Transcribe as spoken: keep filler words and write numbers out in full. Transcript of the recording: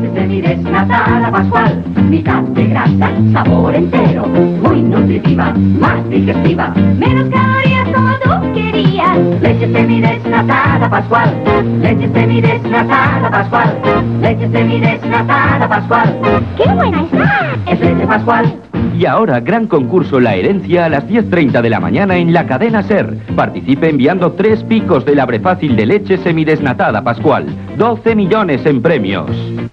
leche semidesnatada Pascual, mitad de grasa, sabor entero, muy nutritiva, más digestiva, menos calorías, todo querías. Leche semidesnatada Pascual, leche semidesnatada Pascual, leche semidesnatada Pascual. ¡Qué buena está! Es leche Pascual. Y ahora, gran concurso La Herencia a las diez y media de la mañana en la cadena SER. Participe enviando tres picos del abre fácil de leche semidesnatada Pascual. doce millones en premios.